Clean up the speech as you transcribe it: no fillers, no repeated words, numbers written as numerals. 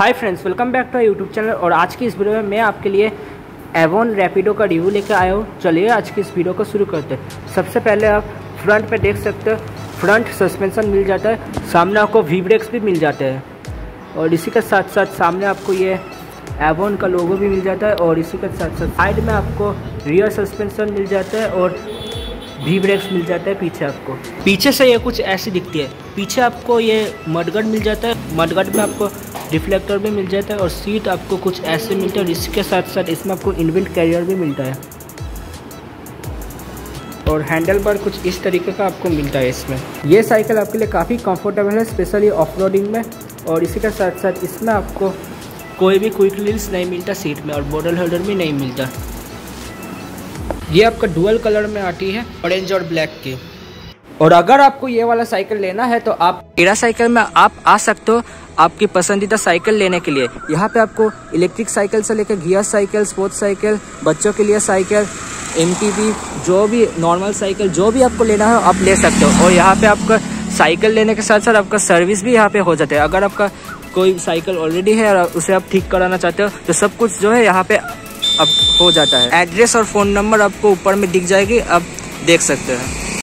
Hi friends, welcome back to our YouTube channel. और आज की इस वीडियो में मैं आपके लिए एवॉन रैपिडो का रिव्यू लेकर आया हूँ। चलिए आज की इस वीडियो को शुरू करते हैं। सबसे पहले आप फ्रंट पे देख सकते हो, फ्रंट सस्पेंशन मिल जाता है, सामने आपको वी ब्रेक्स भी मिल जाते हैं और इसी के साथ साथ सामने आपको ये एवॉन का लोगो भी मिल जाता है और इसी के साथ साथ साइड में आपको रियर सस्पेंशन मिल जाता है और वी ब्रेक्स मिल जाता है। पीछे आपको पीछे से ये कुछ ऐसी दिखती है। पीछे आपको ये मडगार्ड मिल जाता है, मडगार्ड में आपको रिफ्लेक्टर भी मिल जाता है और सीट आपको कुछ ऐसे मिलती है और इसके साथ साथ इसमें आपको इनबिल्ट कैरियर भी मिलता है और हैंडल बार कुछ इस तरीके का आपको मिलता है इसमें। ये साइकिल आपके लिए काफ़ी कंफर्टेबल है, स्पेशली ऑफ रोडिंग में। और इसी के साथ साथ इसमें आपको कोई भी क्विक रील्स नहीं मिलता सीट में और बॉटल होल्डर भी नहीं मिलता। ये आपका डुअल कलर में आती है, ऑरेंज और ब्लैक की। और अगर आपको ये वाला साइकिल लेना है तो आप एरा साइकिल में आप आ सकते हो आपकी पसंदीदा साइकिल लेने के लिए। यहाँ पे आपको इलेक्ट्रिक साइकिल से लेकर गियर साइकिल, स्पोर्ट्स साइकिल, बच्चों के लिए साइकिल, एमटीबी, जो भी नॉर्मल साइकिल जो भी आपको लेना है आप ले सकते हो। और यहाँ पे आपका साइकिल लेने के साथ साथ आपका सर्विस भी यहाँ पे हो जाता है। अगर आपका कोई साइकिल ऑलरेडी है और उसे आप ठीक कराना चाहते हो तो सब कुछ जो है यहाँ पे अब हो जाता है। एड्रेस और फ़ोन नंबर आपको ऊपर में दिख जाएगी, आप देख सकते हैं।